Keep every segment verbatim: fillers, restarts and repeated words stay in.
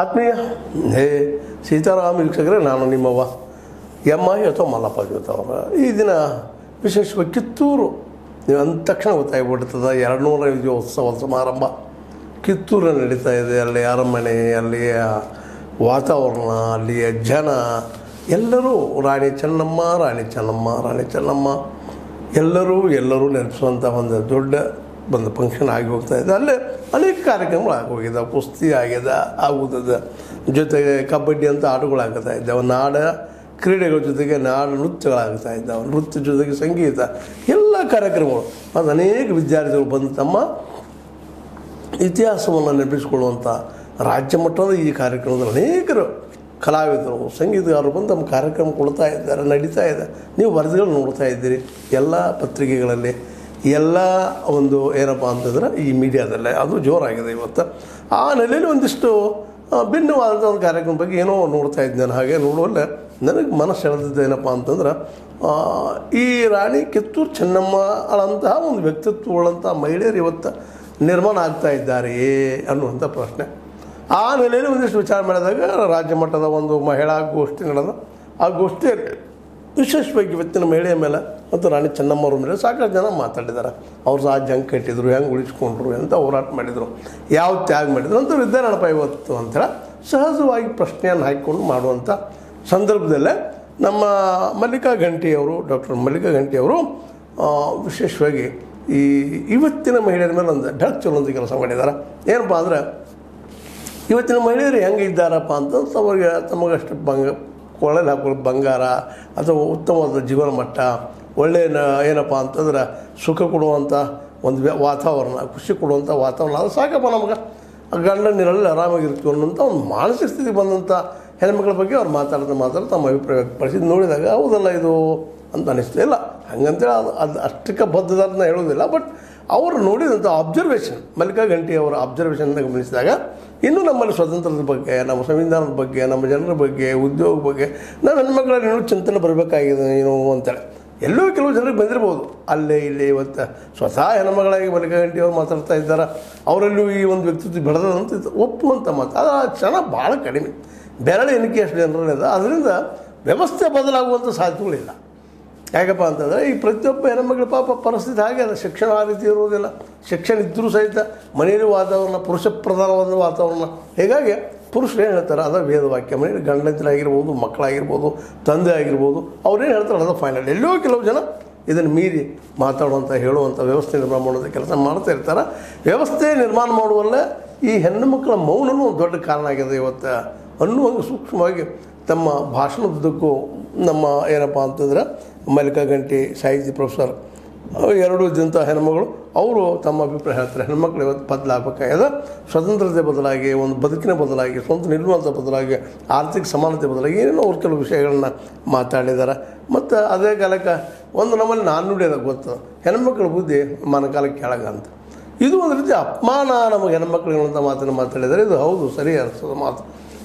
ಆತ್ಮೀಯ ಹೇ ಸೀತಾರಾಮ ವೀಕ್ಷಕರೇ, ನಾನು ನಿಮ್ಮವ್ವ ಎಮ್ಮ ಅಥವಾ ಮಲ್ಲಪ್ಪ ಜೊತೆ ಈ ದಿನ ವಿಶೇಷವಾಗಿ ಕಿತ್ತೂರು ನೀವು ಅಂದ ತಕ್ಷಣ ಗೊತ್ತಾಗಿಬಿಡ್ತದೆ ಎರಡುನೂರೈವತ್ತು ಉತ್ಸವ ಸಮಾರಂಭ ಕಿತ್ತೂರಲ್ಲಿ ನಡೀತಾ ಇದೆ. ಅಲ್ಲಿ ಅರಮನೆ, ಅಲ್ಲಿಯ ವಾತಾವರಣ, ಅಲ್ಲಿಯ ಜನ ಎಲ್ಲರೂ ರಾಣಿ ಚೆನ್ನಮ್ಮ ರಾಣಿ ಚೆನ್ನಮ್ಮ ರಾಣಿ ಚೆನ್ನಮ್ಮ ಎಲ್ಲರೂ ಎಲ್ಲರೂ ನೆನಪಿಸುವಂಥ ಒಂದು ದೊಡ್ಡ ಒಂದು ಫಂಕ್ಷನ್ ಆಗಿ ಹೋಗ್ತಾ ಇದೆ. ಅಲ್ಲೇ ಅನೇಕ ಕಾರ್ಯಕ್ರಮಗಳು ಆಗಿ ಹೋಗಿದೆ. ಕುಸ್ತಿ ಆಗ್ಯದ ಆಗುತ್ತದೆ, ಜೊತೆಗೆ ಕಬಡ್ಡಿ ಅಂತ ಆಟಗಳಾಗ್ತಾ ಇದ್ದಾವೆ. ನಾಡ ಕ್ರೀಡೆಗಳ ಜೊತೆಗೆ ನಾಡ ನೃತ್ಯಗಳಾಗ್ತಾ ಇದ್ದಾವೆ. ನೃತ್ಯ ಜೊತೆಗೆ ಸಂಗೀತ ಎಲ್ಲ ಕಾರ್ಯಕ್ರಮಗಳು. ಅದು ಅನೇಕ ವಿದ್ಯಾರ್ಥಿಗಳು ಬಂದು ತಮ್ಮ ಇತಿಹಾಸವನ್ನು ನೆನಪಿಸಿಕೊಳ್ಳುವಂಥ ರಾಜ್ಯ ಮಟ್ಟದ ಈ ಕಾರ್ಯಕ್ರಮದಲ್ಲಿ ಅನೇಕರು ಕಲಾವಿದರು, ಸಂಗೀತಗಾರರು ಬಂದು ನಮ್ಮ ಕಾರ್ಯಕ್ರಮ ಕೊಡ್ತಾ ಇದ್ದಾರೆ, ನಡೀತಾ ಇದೆ. ನೀವು ವರದಿಗಳು ನೋಡ್ತಾ ಇದ್ದೀರಿ ಎಲ್ಲ ಪತ್ರಿಕೆಗಳಲ್ಲಿ, ಎಲ್ಲ ಒಂದು ಏನಪ್ಪ ಅಂತಂದ್ರೆ ಈ ಮೀಡಿಯಾದಲ್ಲೇ ಅದು ಜೋರಾಗಿದೆ ಇವತ್ತು. ಆ ನೆಲೆಯಲ್ಲಿ ಒಂದಿಷ್ಟು ಭಿನ್ನವಾದಂಥ ಒಂದು ಕಾರ್ಯಕ್ರಮ ಬಗ್ಗೆ ಏನೋ ನೋಡ್ತಾ ಇದ್ದೇನೆ. ಹಾಗೆ ನೋಡುವಲ್ಲೇ ನನಗೆ ಮನಸ್ಸು ಸೆಳೆದಿದ್ದು ಏನಪ್ಪ ಅಂತಂದ್ರೆ ಈ ರಾಣಿ ಕಿತ್ತೂರು ಚೆನ್ನಮ್ಮಳಂತಹ ಒಂದು ವ್ಯಕ್ತಿತ್ವಗಳಂಥ ಮಹಿಳೆಯರು ಇವತ್ತು ನಿರ್ಮಾಣ ಆಗ್ತಾ ಇದ್ದಾರೆಯೇ ಅನ್ನುವಂಥ ಪ್ರಶ್ನೆ. ಆ ನೆಲೆಯಲ್ಲಿ ಒಂದಿಷ್ಟು ವಿಚಾರ ಮಾಡಿದಾಗ ರಾಜ್ಯ ಮಟ್ಟದ ಒಂದು ಮಹಿಳಾ ಗೋಷ್ಠಿ ನಡೆದು ಆ ಗೋಷ್ಠಿಯಲ್ಲಿ ವಿಶೇಷವಾಗಿ ಇವತ್ತಿನ ಮಹಿಳೆಯ ಮೇಲೆ ಮತ್ತು ರಾಣಿ ಚೆನ್ನಮ್ಮವ್ರ ಮೇಲೆ ಸಾಕಷ್ಟು ಜನ ಮಾತಾಡಿದ್ದಾರೆ. ಅವ್ರು ಸಹ ಜಂಕ್ ಕಟ್ಟಿದ್ರು, ಹೆಂಗೆ ಉಳಿಸ್ಕೊಂಡ್ರು ಅಂತ ಹೋರಾಟ ಮಾಡಿದರು, ಯಾವ ತ್ಯಾಗ ಮಾಡಿದ್ರು ಅಂತ ವಿದ್ಯಾರಣಪ್ಪ ಇವತ್ತು ಅಂಥೇಳಿ ಸಹಜವಾಗಿ ಪ್ರಶ್ನೆಯನ್ನು ಹಾಕಿಕೊಂಡು ಮಾಡುವಂಥ ಸಂದರ್ಭದಲ್ಲೇ ನಮ್ಮ ಮಲ್ಲಿಕಾ ಘಂಟಿಯವರು, ಡಾಕ್ಟರ್ ಮಲ್ಲಿಕಾ ಘಂಟಿಯವರು ವಿಶೇಷವಾಗಿ ಈ ಇವತ್ತಿನ ಮಹಿಳೆಯರ ಮೇಲೆ ಒಂದು ಢಕ್ ಚಲೋಂಥ ಕೆಲಸ ಮಾಡಿದ್ದಾರೆ. ಏನಪ್ಪ ಅಂದರೆ ಇವತ್ತಿನ ಮಹಿಳೆಯರು ಹೆಂಗೆ ಇದ್ದಾರಪ್ಪ ಅಂತ ಅವ್ರಿಗೆ ತಮಗಷ್ಟು ಬಂಗ ಕೊಳ್ಳಲ್ಲಿ ಹಾಕೊಳ್ಳೋದು ಬಂಗಾರ ಅಥವಾ ಉತ್ತಮವಾದ ಜೀವನ ಮಟ್ಟ, ಒಳ್ಳೆಯ ಏನಪ್ಪ ಅಂತಂದ್ರೆ ಸುಖ ಕೊಡುವಂಥ ಒಂದು ವಾತಾವರಣ, ಖುಷಿ ಕೊಡುವಂಥ ವಾತಾವರಣ, ಅದು ಸಾಕಪ್ಪ ನಮಗೆ ಗಂಡನಿರಲ್ಲ ಆರಾಮಾಗಿರ್ತೀವಿ ಅನ್ನೋಂಥ ಒಂದು ಮಾನಸಿಕ ಸ್ಥಿತಿ ಬಂದಂಥ ಹೆಣ್ಮಕ್ಳ ಬಗ್ಗೆ ಅವ್ರು ಮಾತಾಡ್ತಾ ಮಾತಾಡ್ತಾ ತಮ್ಮ ಅಭಿಪ್ರಾಯ ವ್ಯಕ್ತಪಡಿಸಿದ್ದು ನೋಡಿದಾಗ ಹೌದಲ್ಲ ಇದು ಅಂತ ಅನಿಸ್ತಿಲ್ಲ. ಹಂಗಂತೇಳಿ ಅದು ಅದು ಅಷ್ಟಕ್ಕೆ ಬದ್ಧದನ್ನ ಹೇಳೋದಿಲ್ಲ. ಬಟ್ ಅವರು ನೋಡಿದಂಥ ಅಬ್ಸರ್ವೇಷನ್, ಮಲ್ಲಿಕಾ ಘಂಟಿ ಅವರ ಅಬ್ಸರ್ವೇಷನ್ನ ಗಮನಿಸಿದಾಗ ಇನ್ನೂ ನಮ್ಮಲ್ಲಿ ಸ್ವತಂತ್ರದ ಬಗ್ಗೆ, ನಮ್ಮ ಸಂವಿಧಾನದ ಬಗ್ಗೆ, ನಮ್ಮ ಜನರ ಬಗ್ಗೆ, ಉದ್ಯೋಗ ಬಗ್ಗೆ ನಾವು ಹೆಣ್ಮಕ್ಳಲ್ಲಿ ಇನ್ನೂ ಚಿಂತನೆ ಬರಬೇಕಾಗಿದೆ ಏನು ಅಂತೇಳಿ ಎಲ್ಲೋ ಕೆಲವು ಜನರಿಗೆ ಬಂದಿರ್ಬೋದು. ಅಲ್ಲೇ ಇಲ್ಲಿ ಇವತ್ತು ಸ್ವತಃ ಹೆಣ್ಮಗಳಾಗಿ ಮಲ್ಲಿಕಾ ಘಂಟಿ ಅವರು ಮಾತಾಡ್ತಾ ಇದ್ದಾರೆ. ಅವರಲ್ಲೂ ಈ ಒಂದು ವ್ಯಕ್ತಿತ್ವ ಬೆಳೆದಂತ ಒಪ್ಪುವಂಥ ಮಾತು ಅದು ಆ ಕ್ಷಣ ಭಾಳ ಕಡಿಮೆ, ಬೆರಳು ಎಣಿಕೆ ಅಷ್ಟು ಜನರಲ್ಲಿದೆ. ಅದರಿಂದ ವ್ಯವಸ್ಥೆ ಬದಲಾಗುವಂಥ ಸಾಧ್ಯತೆಗಳಿಲ್ಲ. ಯಾಕಪ್ಪ ಅಂತಂದರೆ ಈ ಪ್ರತಿಯೊಬ್ಬ ಹೆಣ್ಮಕ್ಳ ಪಾಪ ಪರಿಸ್ಥಿತಿ ಹಾಗೆ ಅದ, ಶಿಕ್ಷಣ ಆ ರೀತಿ ಇರುವುದಿಲ್ಲ. ಶಿಕ್ಷಣ ಇದ್ದರೂ ಸಹಿತ ಮನೆಯಲ್ಲಿ ವಾತಾವರಣ ಪುರುಷ ಪ್ರಧಾನವಾದ ವಾತಾವರಣ. ಹೀಗಾಗಿ ಪುರುಷರು ಏನು ಹೇಳ್ತಾರೆ ಅದ ವೇದವಾಕ್ಯ. ಮನೆಯಲ್ಲಿ ಗಂಡಂತರಾಗಿರ್ಬೋದು, ಮಕ್ಕಳಾಗಿರ್ಬೋದು, ತಂದೆ ಆಗಿರ್ಬೋದು, ಅವ್ರೇನು ಹೇಳ್ತಾರೆ ಅದ ಫೈನಲ್. ಎಲ್ಲೋ ಕೆಲವು ಜನ ಇದನ್ನು ಮೀರಿ ಮಾತಾಡುವಂಥ ಹೇಳುವಂಥ ವ್ಯವಸ್ಥೆ ನಿರ್ಮಾಣ ಮಾಡುವಂಥ ಕೆಲಸ ಮಾಡ್ತಾ ಇರ್ತಾರೆ. ವ್ಯವಸ್ಥೆ ನಿರ್ಮಾಣ ಮಾಡುವಲ್ಲೇ ಈ ಹೆಣ್ಣು ಮಕ್ಕಳ ಮೌನವೂ ಒಂದು ದೊಡ್ಡ ಕಾರಣ ಆಗಿದೆ ಇವತ್ತು ಅನ್ನುವಂಗೆ ಸೂಕ್ಷ್ಮವಾಗಿ ತಮ್ಮ ಭಾಷಣದುದ್ದಕ್ಕೂ ನಮ್ಮ ಏನಪ್ಪ ಅಂತಂದರೆ ಮಲ್ಲಿಕಾ ಘಂಟಿ ಸಾಹಿತಿ ಪ್ರೊಫೆಸರ್ ಎರಡೂ ಜನತ ಹೆಣ್ಮಗಳು ಅವರು ತಮ್ಮ ಅಭಿಪ್ರಾಯ ಹೇಳ್ತಾರೆ. ಹೆಣ್ಮಕ್ಳು ಇವತ್ತು ಬದಲಾಗಬೇಕಾಗಿದೆ. ಸ್ವತಂತ್ರತೆ ಬದಲಾಗಿ, ಒಂದು ಬದುಕಿನ ಬದಲಾಗಿ, ಸ್ವಂತ ನಿಲ್ಲುವಂಥ ಬದಲಾಗಿ, ಆರ್ಥಿಕ ಸಮಾನತೆ ಬದಲಾಗಿ ಏನೇನೋ ಅವ್ರ ಕೆಲವು ವಿಷಯಗಳನ್ನ ಮಾತಾಡಿದ್ದಾರೆ. ಮತ್ತು ಅದೇ ಕಾಲಕ್ಕೆ ಒಂದು ನಮ್ಮಲ್ಲಿ ನಾಣ್ಣುಡಿ ಅದಾಗ ಗೊತ್ತು, ಹೆಣ್ಮಕ್ಳ ಬುದ್ಧಿ ಮನಕಾಲಕ್ಕೆ ಕೆಳಗ ಅಂತ. ಇದು ಒಂದು ರೀತಿ ಅಪಮಾನ ನಮಗೆ ಹೆಣ್ಮಕ್ಳಿಗಿರುವಂಥ ಮಾತನ್ನು ಮಾತಾಡಿದ್ದಾರೆ. ಇದು ಹೌದು ಸರಿ ಅನಿಸೋದು ಮಾತು.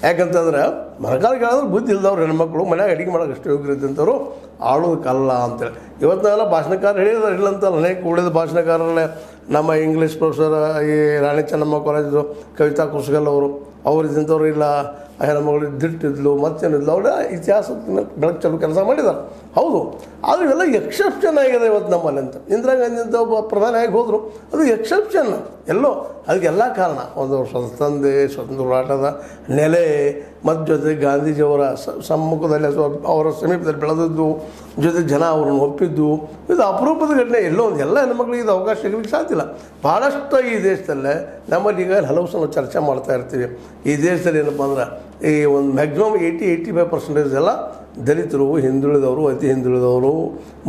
ಯಾಕಂತಂದ್ರೆ ಮರಕಾಲ ಕೇಳಿದ್ರೆ ಬುದ್ಧಿ ಇಲ್ದವ್ರು ಹೆಣ್ಮಕ್ಳು ಮನೆಯಾಗ ಅಡುಗೆ ಮಾಡೋಕೆ ಅಷ್ಟು ಯೋಗ್ಯರಿದ್ದಂಥವ್ರು ಆಳೋದಕ್ಕಲ್ಲ ಅಂತೇಳಿ ಇವತ್ತಿನಾಗೆಲ್ಲ ಭಾಷಣಕಾರ ಹೇಳಿದಾರೆ. ಇಲ್ಲಂತಲ್ಲ ಅನೇಕ ಉಳಿದ ಭಾಷಣಕಾರರೇ ನಮ್ಮ ಇಂಗ್ಲೀಷ್ ಪ್ರೊಫೆಸರ್ ಈ ರಾಣಿ ಚೆನ್ನಮ್ಮ ಕಾಲೇಜು ಕವಿತಾ ಕುಸ್ಗಲ್ ಅವರು ಅವರಿದ್ದಂಥವ್ರು ಇಲ್ಲ ಹೆಣ್ಮಗಳು ದಿಟ್ಟಿದ್ಲು ಮತ್ತೇನಿದ್ಲು ಅವರ ಇತಿಹಾಸದ ಬೆಳಕು ಚಲೋ ಕೆಲಸ ಮಾಡಿದ್ದಾರೆ. ಹೌದು, ಆದರೆ ಇವೆಲ್ಲ ಎಕ್ಸೆಪ್ಷನ್ ಆಗಿದೆ ಇವತ್ತು ನಮ್ಮಲ್ಲಿ ಅಂತ. ಇಂದಿರಾ ಗಾಂಧಿ ಅಂತ ಒಬ್ಬ ಪ್ರಧಾನಿ ಆಗಿ ಹೋದರು, ಅದು ಎಕ್ಸೆಪ್ಷನ್ ಎಲ್ಲೋ. ಅದಕ್ಕೆಲ್ಲ ಕಾರಣ ಒಂದು ಸ್ವತಂತ್ರ ತಂದೆ, ಸ್ವತಂತ್ರ ಹೋರಾಟದ ನೆಲೆ, ಮತ್ತು ಜೊತೆ ಗಾಂಧೀಜಿಯವರ ಸಮ್ಮುಖದಲ್ಲಿ ಅಥವಾ ಅವರ ಸಮೀಪದಲ್ಲಿ ಬೆಳೆದದ್ದು, ಜೊತೆ ಜನ ಅವ್ರನ್ನ ಒಪ್ಪಿದ್ದು, ಇದು ಅಪರೂಪದ ಘಟನೆ. ಎಲ್ಲೋ ಒಂದು ಎಲ್ಲ ಹೆಣ್ಮಕ್ಳಿಗೆ ಇದು ಅವಕಾಶ ಸಿಗಲಿಕ್ಕೆ ಸಾಧ್ಯ ಇಲ್ಲ. ಭಾಳಷ್ಟು ಈ ದೇಶದಲ್ಲೇ ನಮ್ಮಲ್ಲಿ ಈಗ ಹಲವು ಸಲ ಚರ್ಚೆ ಮಾಡ್ತಾ ಇರ್ತೀವಿ. ಈ ದೇಶದಲ್ಲಿ ಏನಪ್ಪ ಅಂದ್ರೆ ಈ ಒಂದು maximum eighty eighty five percentage ಎಲ್ಲ ದಲಿತರು, ಹಿಂದುಳಿದವರು, ಅತಿ ಹಿಂದುಳಿದವರು,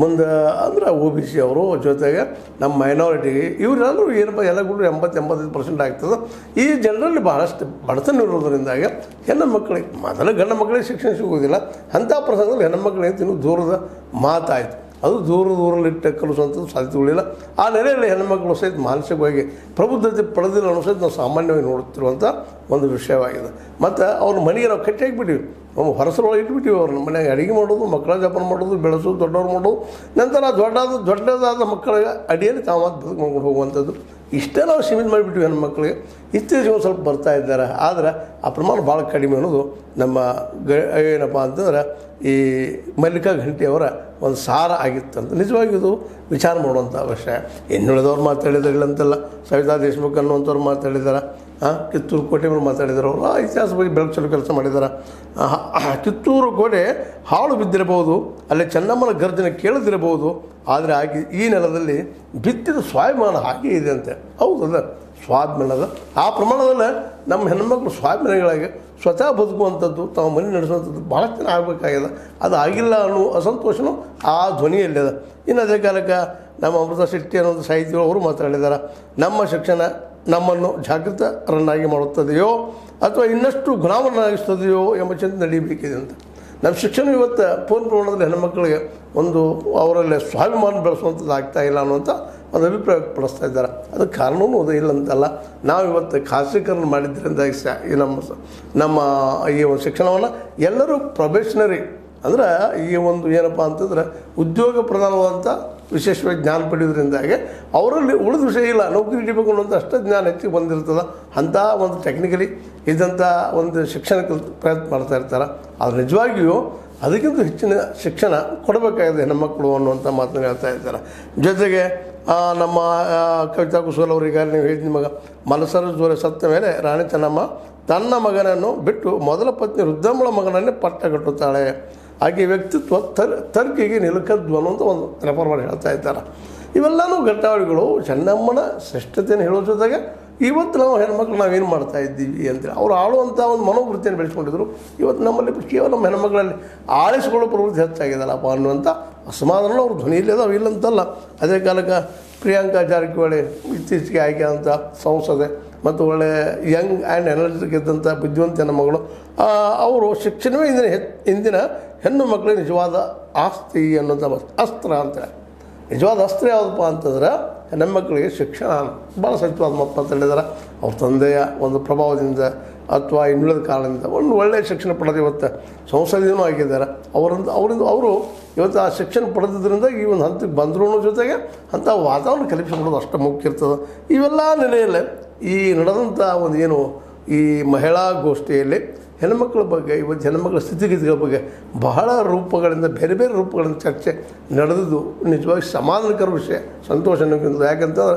ಮುಂದೆ ಅಂದರೆ ಒ ಬಿ ಸಿ ಅವರು, ಜೊತೆಗೆ ನಮ್ಮ ಮೈನಾರಿಟಿ ಇವರೆಲ್ಲರೂ ಏನಪ್ಪ ಎಲ್ಲ ಕೂಡ ಎಂಬತ್ತು ಎಂಬತ್ತೈದು ಪರ್ಸೆಂಟ್ ಆಗ್ತದೆ. ಈ ಜನರಲ್ಲಿ ಭಾಳಷ್ಟು ಬಡತನ ಇರೋದರಿಂದಾಗಿ ಹೆಣ್ಣು ಮಕ್ಕಳಿಗೆ ಮೊದಲು ಗಂಡು ಮಕ್ಕಳಿಗೆ ಶಿಕ್ಷಣ ಸಿಗುವುದಿಲ್ಲ. ಅಂಥ ಪ್ರಸಂಗದಲ್ಲಿ ಹೆಣ್ಣು ಮಕ್ಕಳಿಗೆ ಇನ್ನೂ ದೂರದ ಮಾತಾಯಿತು. ಅದು ದೂರ ದೂರಲ್ಲಿಟ್ಟು ಕಲಿಸುವಂಥದ್ದು ಸಾಧ್ಯತೆಗಳಿಲ್ಲ. ಆ ನೆಲೆಯಲ್ಲಿ ಹೆಣ್ಣುಮಕ್ಕಳು ಸಹಿತ ಮಾನಸಿಕವಾಗಿ ಪ್ರಬುದ್ಧತೆ ಪಡೆದಿಲ್ಲ ಅನ್ನೋ ಸಹಿತ ನಾವು ಸಾಮಾನ್ಯವಾಗಿ ನೋಡುತ್ತಿರುವಂಥ ಒಂದು ವಿಷಯವಾಗಿದೆ. ಮತ್ತು ಅವ್ರ ಮನೆಗೆ ನಾವು ಕಟ್ಟಿ ಹಾಕಿಬಿಟ್ಟಿವಿ, ನಾವು ಹೊರಸರೊಳಗೆ ಇಟ್ಬಿಟ್ಟಿವಿ. ಅವ್ರನ್ನ ಮನೆಗೆ ಅಡುಗೆ ಮಾಡೋದು, ಮಕ್ಕಳ ಜಪನ ಮಾಡೋದು, ಬೆಳೆಸೋದು, ದೊಡ್ಡವ್ರು ಮಾಡೋದು, ನಂತರ ದೊಡ್ಡದು ದೊಡ್ಡದಾದ ಮಕ್ಕಳ ಅಡಿಯಲ್ಲಿ ತಾವು ಬದುಕು ಮಾಡ್ಕೊಂಡು ಹೋಗುವಂಥದ್ದು ಇಷ್ಟೆಲ್ಲ ಸೀಮಿತ ಮಾಡಿಬಿಟ್ವಿ ನಮ್ಮ ಮಕ್ಕಳಿಗೆ ಇತ್ತೀಚೆಗೆ ಒಂದು ಸ್ವಲ್ಪ ಬರ್ತಾ ಇದ್ದಾರೆ ಆದರೆ ಆ ಪ್ರಮಾಣ ಭಾಳ ಕಡಿಮೆ ಅನ್ನೋದು ನಮ್ಮ ಏನಪ್ಪ ಅಂತಂದ್ರೆ ಈ ಮಲ್ಲಿಕಾ ಘಂಟಿಯವರ ಒಂದು ಸಾರ ಆಗಿತ್ತು ಅಂತ ನಿಜವಾಗಿ ಇದು ವಿಚಾರ ಮಾಡುವಂಥ ಅವಶ್ಯ. ಇನ್ನುಳಿದವ್ರು ಮಾತಾಡಿದ್ರಿಲ್ಲ ಅಂತಲ್ಲ, ಸವಿತಾ ದೇಶಮುಖ್ ಅನ್ನುವಂಥವ್ರು ಮಾತಾಡಿದ್ದಾರೆ, ಕಿತ್ತೂರು ಕೋಟೆ ಮೇಲೆ ಮಾತಾಡಿದ್ದಾರೆ, ಅವರು ಆ ಇತಿಹಾಸ ಬಗ್ಗೆ ಬೆಳಕು ಚೆಲ್ಲೋ ಕೆಲಸ ಮಾಡಿದ್ದಾರೆ. ಕಿತ್ತೂರು ಕೋಟೆ ಹಾಳು ಬಿದ್ದಿರಬಹುದು, ಅಲ್ಲಿ ಚೆನ್ನಮ್ಮನ ಗರ್ಜನೆ ಕೇಳದಿರಬಹುದು, ಆದರೆ ಆಗಿ ಈ ನೆಲದಲ್ಲಿ ಬಿತ್ತಿದ ಸ್ವಾಭಿಮಾನ ಹಾಗೆ ಇದೆ ಅಂತೆ. ಹೌದಲ್ಲ, ಸ್ವಾಭಿಮಾನದ ಆ ಪ್ರಮಾಣದಲ್ಲಿ ನಮ್ಮ ಹೆಣ್ಮಕ್ಳು ಸ್ವಾಭಿಮಾನಿಗಳಾಗಿ ಸ್ವತಃ ಬದುಕುವಂಥದ್ದು, ತಾವು ಮನೆ ನಡೆಸುವಂಥದ್ದು ಭಾಳ ಚೆನ್ನಾಗಿ ಆಗಬೇಕಾಗಿದೆ. ಅದು ಆಗಿಲ್ಲ ಅನ್ನೋ ಅಸಂತೋಷನೂ ಆ ಧ್ವನಿಯಲ್ಲಿದೆ. ಇನ್ನು ಅದೇ ಕಾಲಕ್ಕೆ ನಮ್ಮ ಅಮೃತ ಶೆಟ್ಟಿ ಅನ್ನೋದು ಸಾಹಿತಿಗಳು ಅವರು ಮಾತಾಡಿದ್ದಾರೆ, ನಮ್ಮ ಶಿಕ್ಷಣ ನಮ್ಮನ್ನು ಜಾಗೃತರನ್ನಾಗಿ ಮಾಡುತ್ತದೆಯೋ ಅಥವಾ ಇನ್ನಷ್ಟು ಗುಣಾವರಣಾಗಿಸ್ತದೆಯೋ ಎಂಬ ಚಿಂತೆ ನಡೀಬೇಕಿದೆ ಅಂತ. ನಮ್ಮ ಶಿಕ್ಷಣ ಇವತ್ತು ಪೂರ್ಣ ಪ್ರಮಾಣದಲ್ಲಿ ಹೆಣ್ಣುಮಕ್ಕಳಿಗೆ ಒಂದು ಅವರಲ್ಲಿ ಸ್ವಾಭಿಮಾನ ಬೆಳೆಸುವಂಥದ್ದು ಆಗ್ತಾ ಇಲ್ಲ ಅನ್ನುವಂಥ ಒಂದು ಅಭಿಪ್ರಾಯ ವ್ಯಕ್ತಪಡಿಸ್ತಾ ಇದ್ದಾರೆ. ಅದಕ್ಕೆ ಕಾರಣವೂ ಅದು ಇಲ್ಲ ಅಂತಲ್ಲ, ನಾವು ಇವತ್ತು ಖಾಸಗೀಕರಣ ಮಾಡಿದ್ದರಿಂದಾಗಿ ಸ ಈ ನಮ್ಮ ನಮ್ಮ ಈ ಒಂದು ಶಿಕ್ಷಣವನ್ನು ಎಲ್ಲರೂ ಪ್ರೊಬೇಷನರಿ ಅಂದ್ರೆ ಈ ಒಂದು ಏನಪ್ಪ ಅಂತಂದ್ರೆ ಉದ್ಯೋಗ ಪ್ರಧಾನವಾದಂಥ ವಿಶೇಷವಾಗಿ ಜ್ಞಾನ ಪಡೆಯೋದ್ರಿಂದಾಗೆ ಅವರಲ್ಲಿ ಉಳಿದ ವಿಷಯ ಇಲ್ಲ, ನೌಕರಿ ಹಿಡಿಬೇಕು ಅನ್ನೋದು ಅಷ್ಟೇ ಜ್ಞಾನ ಹೆಚ್ಚಿಗೆ ಬಂದಿರ್ತದೆ. ಅಂಥ ಒಂದು ಟೆಕ್ನಿಕಲಿ ಇದ್ದಂಥ ಒಂದು ಶಿಕ್ಷಣಕ್ಕೆ ಪ್ರಯತ್ನ ಮಾಡ್ತಾ ಇರ್ತಾರೆ. ಅದು ನಿಜವಾಗಿಯೂ ಅದಕ್ಕಿಂತ ಹೆಚ್ಚಿನ ಶಿಕ್ಷಣ ಕೊಡಬೇಕಾಗಿದೆ ಹೆಣ್ಮಕ್ಕಳು ಅನ್ನುವಂಥ ಮಾತನ್ನು ಹೇಳ್ತಾ ಇದ್ದಾರೆ. ಜೊತೆಗೆ ನಮ್ಮ ಕವಿತಾ ಕುಸೋಲ್ ಅವ್ರು ಈಗಾಗಲೇ ನೀವು ಹೇಳಿದ ನಿಮಗೆ ಮನಸರೋಜ ಸತ್ತ ಮೇಲೆ ರಾಣಿ ಚೆನ್ನಮ್ಮ ತನ್ನ ಮಗನನ್ನು ಬಿಟ್ಟು ಮೊದಲ ಪತ್ನಿ ರುದ್ರಮ್ಮಳ ಮಗನನ್ನೇ ಪಟ್ಟ ಕಟ್ಟುತ್ತಾಳೆ. ಹಾಗೆ ವ್ಯಕ್ತಿತ್ವ ತರ್ ತರ್ಕಿಗೆ ನಿಲುಕದ್ದು ಅನ್ನೋದು ಒಂದು ರೆಫರ್ ಮಾಡಿ ಹೇಳ್ತಾ ಇದ್ದಾರೆ. ಇವೆಲ್ಲವೂ ಘಟನಾವಳಿಗಳು ಚೆನ್ನಮ್ಮನ ಶ್ರೇಷ್ಠತೆಯನ್ನು ಹೇಳೋ ಜೊತೆಗೆ ಇವತ್ತು ನಾವು ಹೆಣ್ಮಕ್ಳು ನಾವೇನು ಮಾಡ್ತಾ ಇದ್ದೀವಿ ಅಂತೇಳಿ ಅವರು ಆಳುವಂಥ ಒಂದು ಮನೋವೃತ್ತಿಯನ್ನು ಬೆಳೆಸ್ಕೊಂಡಿದ್ರು. ಇವತ್ತು ನಮ್ಮಲ್ಲಿ ಕೇವಲ ನಮ್ಮ ಹೆಣ್ಮಕ್ಳಲ್ಲಿ ಆಳಿಸ್ಕೊಳ್ಳೋ ಪ್ರವೃತ್ತಿ ಹೆಚ್ಚಾಗಿದೆಲ್ಲಪ್ಪ ಅನ್ನುವಂಥ ಅಸಮಾಧಾನ ಅವ್ರ ಧ್ವನಿಯಲ್ಲಿ ಅವು ಇಲ್ಲಂತಲ್ಲ. ಅದೇ ಕಾಲಕ್ಕೆ ಪ್ರಿಯಾಂಕಾ ಜಾರಕಿಹೊಳಿ ಇತ್ತೀಚೆಗೆ ಆಯ್ಕೆ ಆದಂಥ ಸಂಸದೆ ಮತ್ತು ಒಳ್ಳೆಯ ಯಂಗ್ ಆ್ಯಂಡ್ ಎನರ್ಜಿಕ್ ಇದ್ದಂಥ ಬುದ್ಧಿವಂತ ಮಗಳು, ಅವರು ಶಿಕ್ಷಣವೇ ಇಂದಿನ ಇಂದಿನ ಹೆಣ್ಣು ಮಕ್ಕಳ ನಿಜವಾದ ಆಸ್ತಿ ಅನ್ನೋಂಥ ಅಸ್ತ್ರ ಅಂತೇಳಿ. ನಿಜವಾದ ಅಸ್ತ್ರ ಯಾವುದಪ್ಪ ಅಂತಂದ್ರೆ ನಮ್ಮ ಮಕ್ಕಳಿಗೆ ಶಿಕ್ಷಣ. ಭಾಳ ಸಚಿವಾದ ಮಕ್ಕಳು ಅಂತ ಹೇಳಿದಾರೆ ಅವ್ರ ತಂದೆಯ ಒಂದು ಪ್ರಭಾವದಿಂದ ಅಥವಾ ಇನ್ನುಳಿದ ಕಾರಣದಿಂದ ಒಂದು ಒಳ್ಳೆಯ ಶಿಕ್ಷಣ ಪಡೆದು ಇವತ್ತು ಸಂಸದೀಯನೂ ಆಗಿದ್ದಾರೆ. ಅವರಿಂದ ಅವರಿಂದ ಅವರು ಇವತ್ತು ಆ ಶಿಕ್ಷಣ ಪಡೆದಿದ್ದರಿಂದ ಈ ಒಂದು ಹಂತಕ್ಕೆ ಬಂದ್ರೂ ಜೊತೆಗೆ ಅಂಥ ವಾತಾವರಣ ಕಲ್ಪಿಸಿಕೊಳ್ಳೋದು ಅಷ್ಟು ಮುಖ್ಯ ಇರ್ತದೆ. ಇವೆಲ್ಲ ನೆಲೆಯಲ್ಲೇ ಈ ನಡೆದಂಥ ಒಂದು ಏನು ಈ ಮಹಿಳಾ ಗೋಷ್ಠಿಯಲ್ಲಿ ಹೆಣ್ಮಕ್ಳ ಬಗ್ಗೆ ಇವತ್ತು ಹೆಣ್ಮಕ್ಳ ಸ್ಥಿತಿಗತಿಗಳ ಬಗ್ಗೆ ಬಹಳ ರೂಪಗಳಿಂದ ಬೇರೆ ಬೇರೆ ರೂಪಗಳಿಂದ ಚರ್ಚೆ ನಡೆದು ನಿಜವಾಗಿ ಸಮಾಧಾನಕರ ವಿಷಯ, ಸಂತೋಷ ಅನ್ನೋಕ್ಕಿಂತ. ಯಾಕಂತಂದ್ರೆ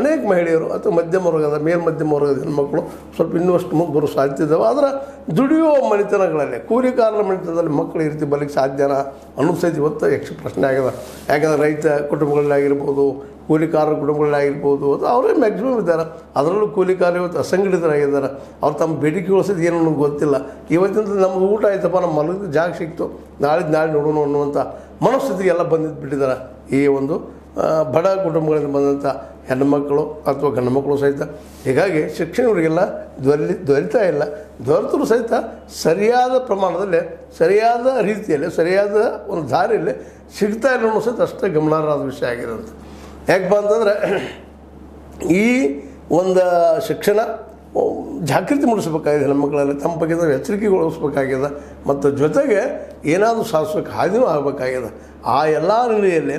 ಅನೇಕ ಮಹಿಳೆಯರು ಅಥವಾ ಮಧ್ಯಮ ವರ್ಗದ ಮೇಲ್ ಮಧ್ಯಮ ವರ್ಗದ ಹೆಣ್ಮಕ್ಳು ಸ್ವಲ್ಪ ಇನ್ನೂ ಅಷ್ಟು ಮುಂದೆ ಬರೋ ಸಾಧ್ಯ ಇದ್ದಾವೆ. ಆದರೆ ದುಡಿಯುವ ಮನೆತನಗಳಲ್ಲಿ ಕೂಲಿಕಾರರ ಮನೆತನದಲ್ಲಿ ಮಕ್ಕಳು ಈ ರೀತಿ ಬರಲಿಕ್ಕೆ ಸಾಧ್ಯನಾ ಅನ್ನೋ ಸಹಿತ ಇವತ್ತು ಯಕ್ಷ ಪ್ರಶ್ನೆ ಆಗಿದೆ. ಯಾಕಂದರೆ ರೈತ ಕುಟುಂಬಗಳಾಗಿರ್ಬೋದು, ಕೂಲಿಕಾರರ ಕುಟುಂಬಗಳಾಗಿರ್ಬೋದು, ಅದು ಅವರೇ ಮ್ಯಾಕ್ಸಿಮಮ್ ಇದ್ದಾರೆ. ಅದರಲ್ಲೂ ಕೂಲಿಕಾರ ಇವತ್ತು ಅಸಂಘಟಿತರಾಗಿದ್ದಾರೆ. ಅವ್ರು ತಮ್ಮ ಬೇಡಿಕೆ ಉಳಿಸಿದ ಏನು ನನಗೆ ಗೊತ್ತಿಲ್ಲ, ಇವತ್ತಿನ ನಮ್ಮದು ಊಟ ಆಯ್ತಪ್ಪ, ನಮ್ಮ ಮಲಗಿದ ಜಾಗ ಸಿಕ್ತು, ನಾಳೆ ನಾಳೆ ನೋಡೋಣ ಅನ್ನುವಂಥ ಮನಸ್ಥಿತಿಗೆ ಎಲ್ಲ ಬಂದಿದ್ದು ಬಿಟ್ಟಿದ್ದಾರೆ. ಈ ಒಂದು ಬಡ ಕುಟುಂಬಗಳಿಂದ ಬಂದಂಥ ಹೆಣ್ಣುಮಕ್ಕಳು ಅಥವಾ ಗಂಡು ಮಕ್ಕಳು ಸಹಿತ ಹೀಗಾಗಿ ಶಿಕ್ಷಣವರಿಗೆಲ್ಲ ದೊರೆ ದೊರೀತಾ ಇಲ್ಲ. ದೊರೆತರು ಸಹಿತ ಸರಿಯಾದ ಪ್ರಮಾಣದಲ್ಲಿ ಸರಿಯಾದ ರೀತಿಯಲ್ಲಿ ಸರಿಯಾದ ಒಂದು ದಾರಿಯಲ್ಲಿ ಸಿಗ್ತಾ ಇಲ್ಲ ಅನ್ನೋ ಸಹಿತ ಅಷ್ಟೇ ಗಮನಾರ್ಹವಾದ ವಿಷಯ ಆಗಿದೆ ಅಂತ. ಯಾಕಪ್ಪ ಅಂತಂದರೆ ಈ ಒಂದು ಶಿಕ್ಷಣ ಜಾಗೃತಿ ಮೂಡಿಸಬೇಕಾಗಿದೆ, ಹೆಣ್ಮಕ್ಳಲ್ಲಿ ತಮ್ಮ ಬಗ್ಗೆ ನಾವು ಎಚ್ಚರಿಕೆಗೊಳಿಸಬೇಕಾಗಿದೆ. ಮತ್ತು ಜೊತೆಗೆ ಏನಾದರೂ ಸಾಧಿಸೋಕೆ ಹಾದಿನೂ ಆಗಬೇಕಾಗಿದೆ. ಆ ಎಲ್ಲ ನೆಲೆಯಲ್ಲಿ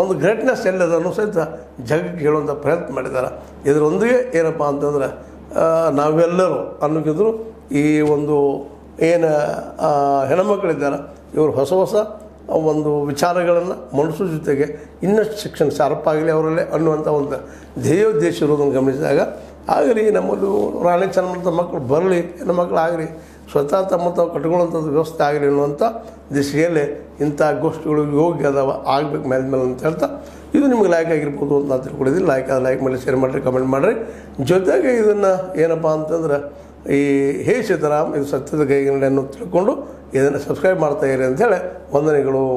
ಒಂದು ಗ್ರೇಟ್ನೆಸ್ ಎಲ್ಲದನ್ನು ಸಹಿತ ಜಗಕ್ಕೆ ಹೇಳುವಂಥ ಪ್ರಯತ್ನ ಮಾಡಿದ್ದಾರೆ. ಇದರೊಂದಿಗೆ ಏನಪ್ಪ ಅಂತಂದರೆ ನಾವೆಲ್ಲರೂ ಅನ್ನೋಕ್ಕಿದ್ರು ಈ ಒಂದು ಏನು ಹೆಣ್ಮಕ್ಕಳಿದ್ದಾರೆ ಇವರು ಹೊಸ ಹೊಸ ಒಂದು ವಿಚಾರಗಳನ್ನು ಮನಸ್ಸು ಜೊತೆಗೆ ಇನ್ನಷ್ಟು ಶಿಕ್ಷಣ ಶಾರ್ಪಾಗಲಿ ಅವರಲ್ಲೇ ಅನ್ನುವಂಥ ಒಂದು ಧ್ಯೇಯೋದ್ದೇಶ ಇರೋದನ್ನು ಗಮನಿಸಿದಾಗ ಆಗಲಿ ನಮ್ಮದು ರಾಣಿ ಚೆನ್ನಮ್ಮನ ಮಕ್ಕಳು ಬರಲಿ, ಹೆಣ್ಣು ಮಕ್ಕಳು ಆಗಲಿ, ಸ್ವತಃ ತಮ್ಮ ತಾವು ಕಟ್ಕೊಳ್ಳುವಂಥದ್ದು ವ್ಯವಸ್ಥೆ ಆಗಲಿಲ್ಲ ಅಂತ ದಿಶೆಯಲ್ಲಿ ಇಂಥ ಗೋಷ್ಠಿಗಳು ಯೋಗ್ಯ ಅದಾವ ಆಗಬೇಕು ಮೇಲೆ ಮೇಲೆ ಅಂತ ಹೇಳ್ತಾ ಇದು ನಿಮಗೆ ಲೈಕ್ ಆಗಿರ್ಬೋದು ಅಂತ ನಾನು ತಿಳ್ಕೊಂಡಿದ್ದೀನಿ. ಲೈಕ್ ಆದ ಲೈಕ್ ಮೇಲೆ ಶೇರ್ ಮಾಡಿರಿ, ಕಮೆಂಟ್ ಮಾಡಿರಿ. ಜೊತೆಗೆ ಇದನ್ನು ಏನಪ್ಪ ಅಂತಂದ್ರೆ ಈ ಹೇ ಸೀತಾರಾಮ್ ಇದು ಸತ್ಯದ ಕೈಗನ್ನಡಿ ಅನ್ನೋ ತಿಳ್ಕೊಂಡು ಇದನ್ನು ಸಬ್ಸ್ಕ್ರೈಬ್ ಮಾಡ್ತಾ ಇರಿ ಅಂಥೇಳಿ ವಂದನೆಗಳು.